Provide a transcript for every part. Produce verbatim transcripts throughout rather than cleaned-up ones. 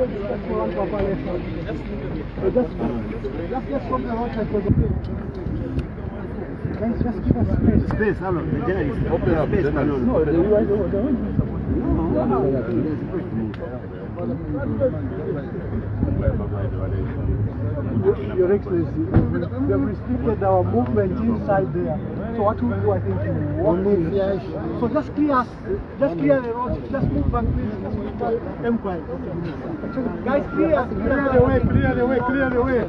Just give us space. Space, hello. The journalist. Open up. Space, hello. No, the one. Your Excellency, we have restricted our movement inside there. So what we do, I think, we walk. So just clear us. Just clear the road. Just move back, please. Just move back. Empire. Guys, clear us. Clear the way. Clear the way. Clear the way.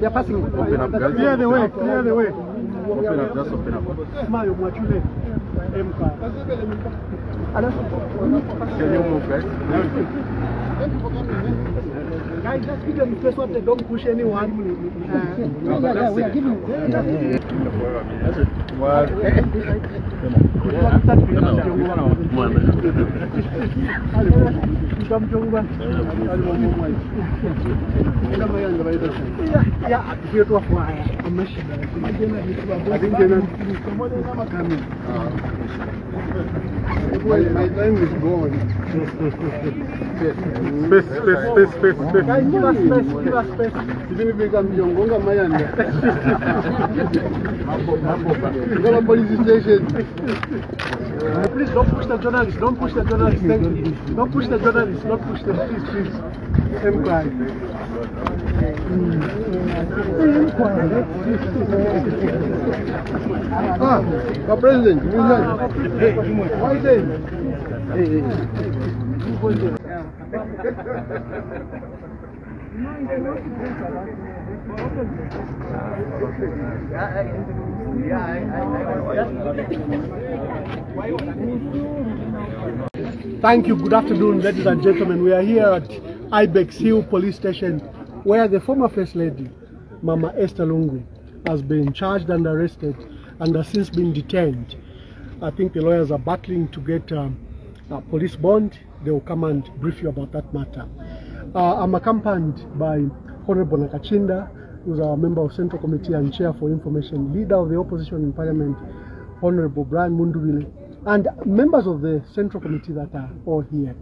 They are passing. Open up, guys. Clear the way. Clear the way. Open up, just open up. Mario, what you need? Can you move, guys? Guys, just give them the first. Don't push anyone. Uh, no, yeah, we are giving. My time is gone. Space, space, space, space, space. Guys, give us space, give us space. Even if we come young, we come young. We come to police station. Please don't push the journalists, don't push the journalists, thank you. Don't push the journalists, don't push them, please, please. Same guy. Ah, the president, we like. Why then? No, you don't want to drink a lot. Yeah, I, I, I. Thank you. Good afternoon, ladies and gentlemen. We are here at Ibex Hill Police Station, where the former First Lady, Mama Esther Lungu, has been charged and arrested and has since been detained. I think the lawyers are battling to get um, a police bond. They will come and brief you about that matter. Uh, I'm accompanied by Honorable Nakachinda, who's our member of Central Committee and Chair for Information, leader of the opposition in Parliament, Honorable Brian Mundubile, and members of the Central Committee that are all here.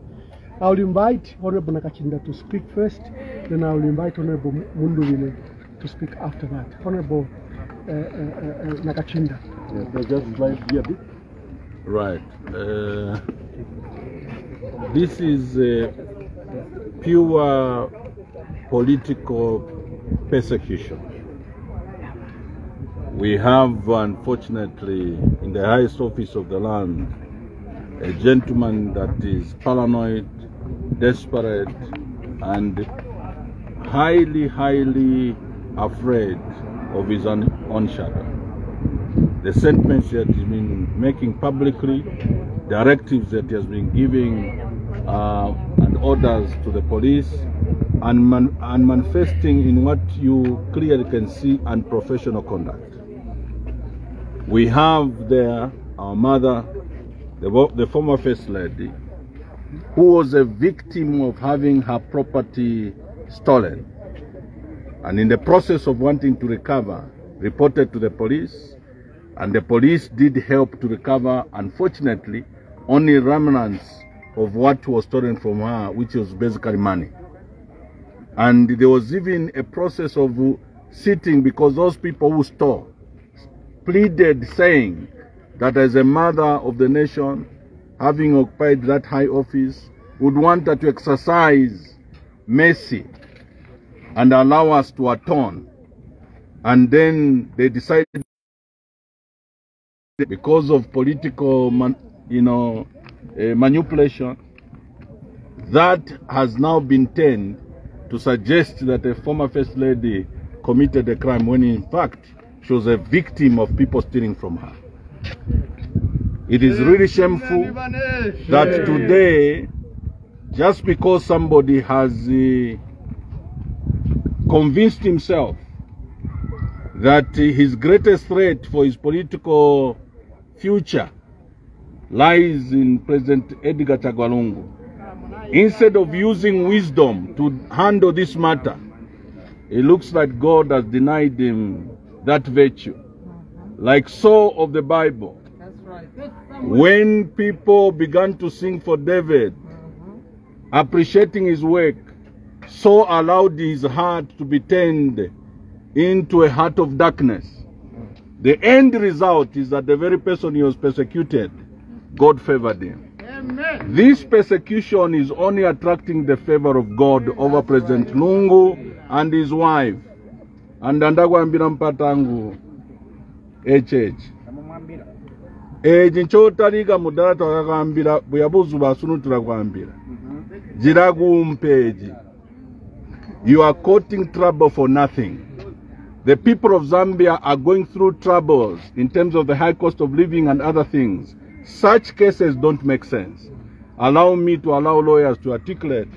I will invite Honorable Nakachinda to speak first, then I will invite Honorable Mundubile to speak after that. Honorable uh, uh, uh, Nakachinda. Yeah, just drive here a bit. Right. Uh, this is. Uh, Pure political persecution. We have, unfortunately, in the highest office of the land, a gentleman that is paranoid, desperate, and highly, highly afraid of his own, own shadow. The sentiments that he's been making publicly, directives that he has been giving, Uh, and orders to the police, and, man and manifesting in what you clearly can see unprofessional conduct. We have there our mother, the, the former First Lady, who was a victim of having her property stolen, and in the process of wanting to recover, reported to the police, and the police did help to recover, unfortunately, only remnants of what was stolen from her, which was basically money. And there was even a process of sitting, because those people who stole pleaded, saying that as a mother of the nation, having occupied that high office, would want her to exercise mercy and allow us to atone. And then they decided, because of political, you know, Uh, manipulation, that has now been turned to suggest that a former First Lady committed a crime, when in fact she was a victim of people stealing from her. It is really shameful that today, just because somebody has uh, convinced himself that uh, his greatest threat for his political future lies in President Edgar Chagwa Lungu, instead of using wisdom to handle this matter, it looks like God has denied him that virtue. Like so of the Bible, when people began to sing for David, appreciating his work, so allowed his heart to be turned into a heart of darkness. The end result is that the very person he was persecuted, God favored him. Amen. This persecution is only attracting the favor of God over President Lungu and his wife. And ndagwambira mpatangu H H. Eh jinchota liga mudala twakakambira buyabuzu basunutira kwambira. Jirakumpeji. You are courting trouble for nothing. The people of Zambia are going through troubles in terms of the high cost of living and other things. Such cases don't make sense. Allow me to allow lawyers to articulate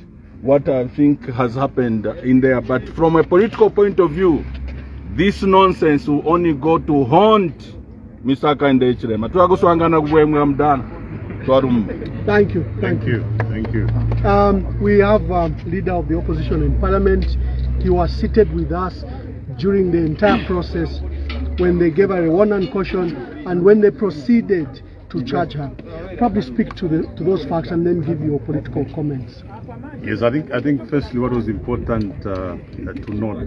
what I think has happened in there. But from a political point of view, this nonsense will only go to haunt Mister Hakainde Hichilema. Thank you. Thank you. Thank you. Um, we have a leader of the opposition in parliament. He was seated with us during the entire process when they gave her a warning and caution and when they proceeded to charge her. Probably speak to the to those facts and then give your political comments. Yes, I think I think firstly what was important uh, to note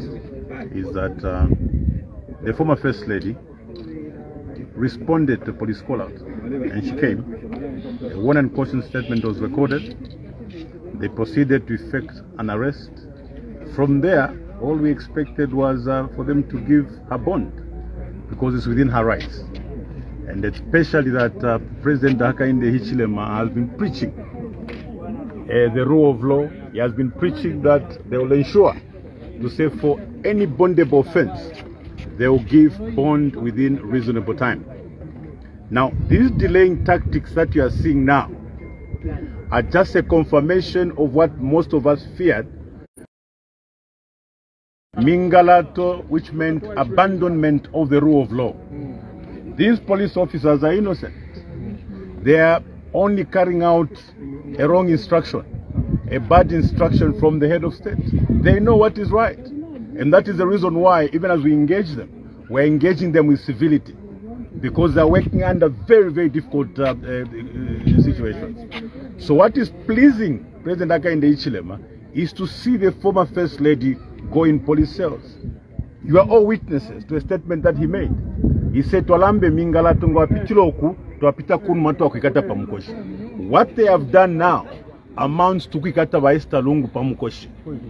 is that uh, the former First Lady responded to police call out and she came. A warning and caution statement was recorded. They proceeded to effect an arrest. From there, all we expected was uh, for them to give her bond, because it's within her rights. And especially that uh, President Hakainde Hichilema has been preaching uh, the rule of law. He has been preaching that they will ensure to say for any bondable offense, they will give bond within reasonable time. Now, these delaying tactics that you are seeing now are just a confirmation of what most of us feared. Mingalato, which meant abandonment of the rule of law. These police officers are innocent. They are only carrying out a wrong instruction, a bad instruction from the head of state. They know what is right. And that is the reason why, even as we engage them, we're engaging them with civility, because they're working under very, very difficult uh, uh, situations. So what is pleasing President Hakainde Hichilema is to see the former First Lady go in police cells. You are all witnesses to a statement that he made. He said, what they have done now amounts to Lungu.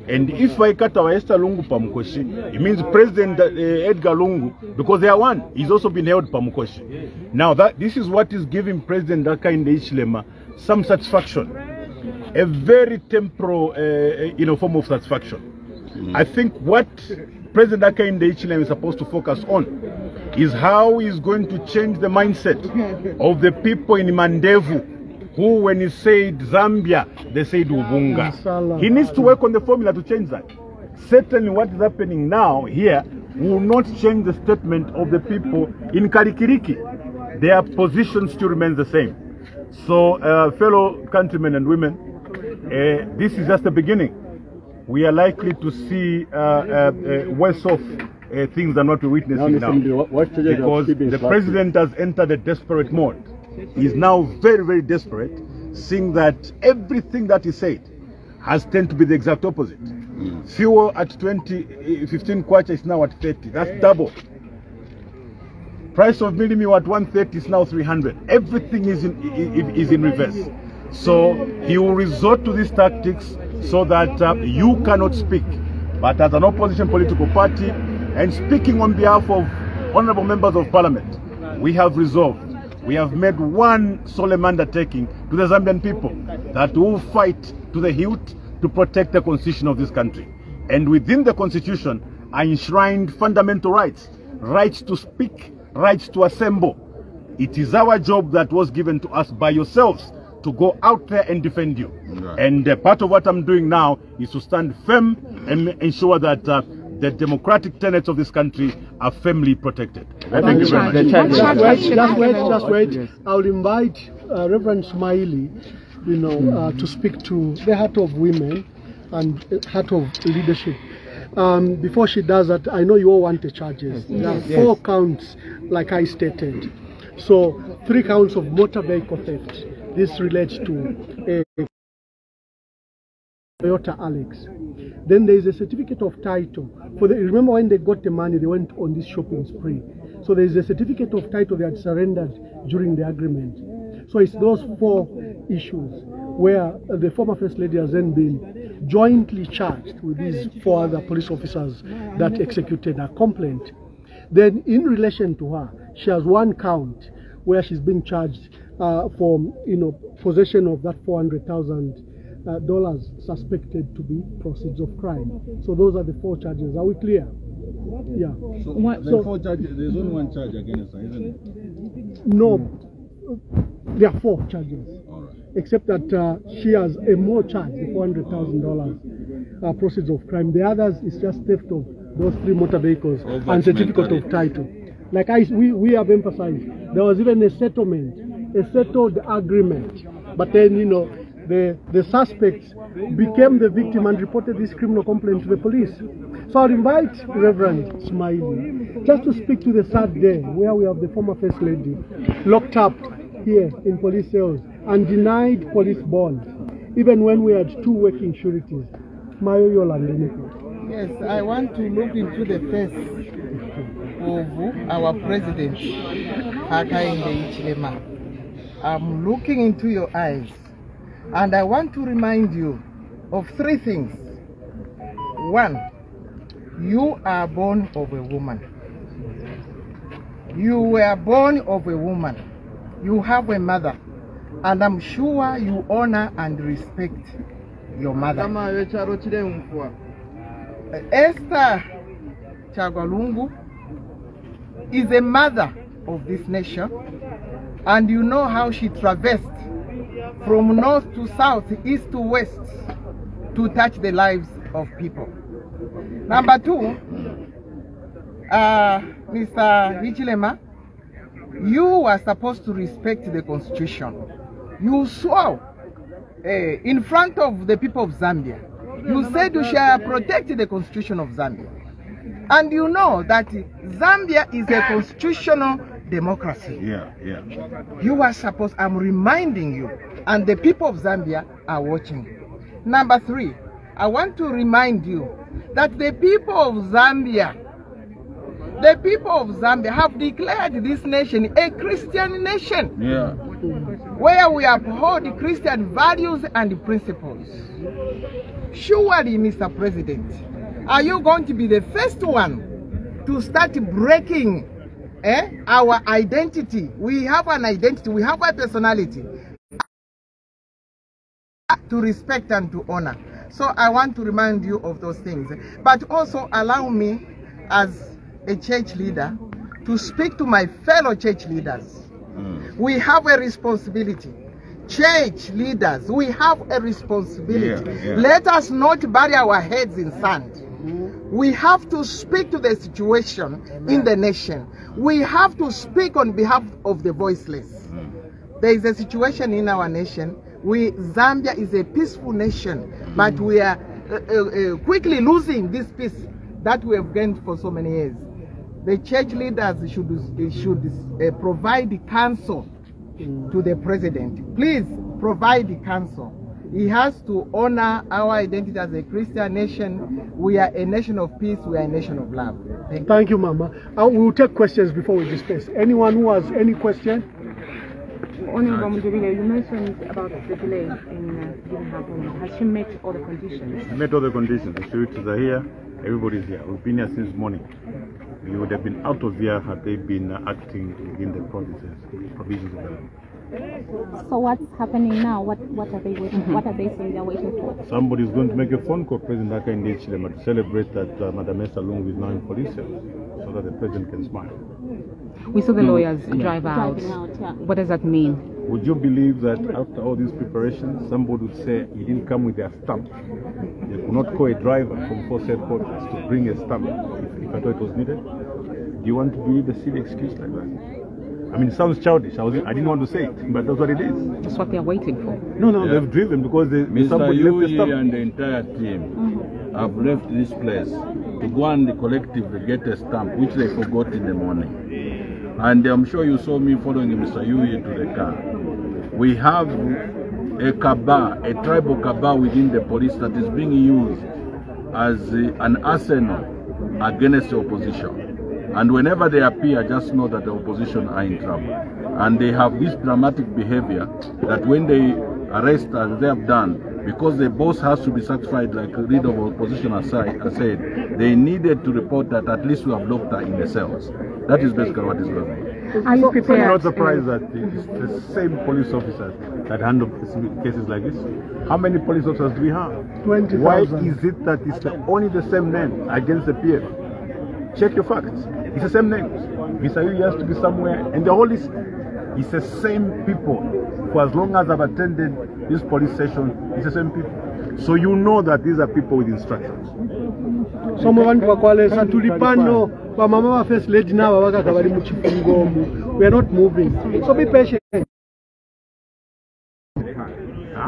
And if I Lungu, it means President uh, Edgar Lungu, because they are one, he's also been held Pamukoshi. Now that this is what is giving President Hakainde Hichilema some satisfaction, a very temporal, uh, you know, form of satisfaction. I think what President Hakainde Hichilema is supposed to focus on is how he's going to change the mindset of the people in Mandevu, who when he said Zambia, they said Ubunga. He needs to work on the formula to change that. Certainly what is happening now here will not change the statement of the people in Karikiriki. Their position still remains the same. So uh, fellow countrymen and women, uh, this is just the beginning. We are likely to see uh, uh, uh, worse off uh, things than what we're witnessing now, now because the president has entered a desperate mode. He's now very, very desperate, seeing that everything that he said has tended to be the exact opposite. Fuel at twenty, fifteen kwacha is now at thirty. That's double. Price of millimio at one thirty is now three hundred. Everything is in, is in reverse. So he will resort to these tactics so that uh, you cannot speak, but as an opposition political party, and speaking on behalf of honorable members of parliament, we have resolved, we have made one solemn undertaking to the Zambian people that we will fight to the hilt to protect the constitution of this country. And within the constitution are enshrined fundamental rights, rights to speak, rights to assemble. It is our job that was given to us by yourselves to go out there and defend you. Right. And uh, part of what I'm doing now is to stand firm and ensure that uh, the democratic tenets of this country are firmly protected. I thank you very much. Just wait, just wait. I'll invite uh, Reverend Smiley, you know, uh, to speak to the heart of women and heart of leadership. Um, before she does that, I know you all want the charges. Yes. There are yes. four counts, like I stated. So, three counts of motor vehicle theft. This relates to a Toyota Alex. Then there is a certificate of title. For the, remember when they got the money, they went on this shopping spree. So there is a certificate of title they had surrendered during the agreement. So it's those four issues where the former First Lady has then been jointly charged with these four other police officers that executed her complaint. Then in relation to her, she has one count where she's being charged uh, for you know possession of that four hundred thousand dollars Uh, dollars suspected to be proceeds of crime. So those are the four charges. Are we clear? Yeah. So, what, so four charges, there's only one charge against her, isn't it? No, mm. There are four charges. All right. Except that uh, she has a more charge, the four hundred thousand dollars uh, proceeds of crime. The others is just theft of those three motor vehicles oh, and certificate mentality. of title. Like I, we, we have emphasized, there was even a settlement, a settled agreement. But then, you know, The, the suspects became the victim and reported this criminal complaint to the police. So I'll invite Reverend Smiley just to speak to the sad day where we have the former First Lady locked up here in police cells and denied police bond, even when we had two working sureties, Mayoyola and Leniko. Yes, I want to look into the face of our president, Hakainde Hichilema. I'm looking into your eyes. And I want to remind you of three things. One, you are born of a woman. You were born of a woman. You have a mother. And I'm sure you honor and respect your mother. Edgar Chagwa Lungu is a mother of this nation. And you know how she traversed from north to south, east to west, to touch the lives of people. Number two, uh, Mister Hichilema, you are supposed to respect the constitution. You swore uh, in front of the people of Zambia. You said you shall protect the constitution of Zambia. And you know that Zambia is a constitutional democracy. Yeah, yeah. You are supposed, I'm reminding you, and the people of Zambia are watching. Number three, I want to remind you that the people of Zambia, the people of Zambia have declared this nation a Christian nation. Yeah. Where we uphold Christian values and principles. Surely, Mister President, are you going to be the first one to start breaking eh, our identity? We have an identity, we have a personality to respect and to honor. So I want to remind you of those things, but also allow me as a church leader to speak to my fellow church leaders. Mm. We have a responsibility. Church leaders, we have a responsibility. Yeah, yeah. Let us not bury our heads in sand. We have to speak to the situation. Amen. In the nation. We have to speak on behalf of the voiceless. Mm. There is a situation in our nation. We, Zambia is a peaceful nation, but we are uh, uh, quickly losing this peace that we have gained for so many years. The church leaders should, should uh, provide counsel to the president. Please provide counsel. He has to honor our identity as a Christian nation. We are a nation of peace. We are a nation of love. Thank, Thank you, Mama. Uh, we will take questions before we disperse. Anyone who has any question? Honorable Mundubile, you mentioned about the delay in giving her bond. Has she met all the conditions? She met all the conditions. The sureties are here. Everybody's here. We've been here since morning. We would have been out of here had they been acting within the provinces, provisions of the law. So what's happening now? What what are they waiting? What are they saying they're waiting for? Somebody's going to make a phone call, President Hakainde Hichilema, to celebrate that uh, Madam Esther Lungu is now in police cells, so that the president can smile. We saw the lawyers mm. drive out. out yeah. What does that mean? Would you believe that after all these preparations, somebody would say he didn't come with their stamp? They could not call a driver from force headquarters to bring a stamp if, if I thought it was needed. Do you want to believe a silly excuse like that? I mean, it sounds childish. I, was, I didn't want to say it, but that's what it is. That's what they're waiting for. No, no, yeah. They've driven because they, Mister Yuji left the and the entire team mm-hmm. have left this place to go and collectively get a stamp, which they forgot in the morning. And I'm sure you saw me following Mister Yuji to the car. We have a Kaba, a tribal Kaba within the police that is being used as an arsenal against the opposition. And whenever they appear, just know that the opposition are in trouble. And they have this dramatic behavior that when they arrest, as they have done, because the boss has to be satisfied, like the leader of opposition has said, they needed to report that at least we have locked her in the cells. That is basically what is going on. Are you prepared? So, so you're not surprised that it's the same police officers that handle cases like this? How many police officers do we have? twenty thousand. Why is it that it's the, only the same name against the P F? Check your facts. It's the same name. Visayu has to be somewhere, and the whole list. It's the same people for as long as I've attended this police station. It's the same people. So you know that these are people with instructions. Someone first lady now. We are not moving. So be patient.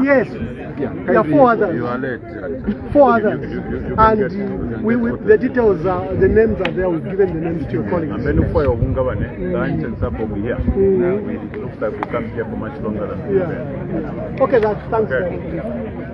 Yes, yeah. There are four others. You are late. Four others, you, you, you, you and uh, we, we, the details are, the names are there. We've given the names to your colleagues. And then for your Wungavane, the ancients are over here. It looks like we can't here for much longer than. Yeah. Okay, that's thanks. Okay.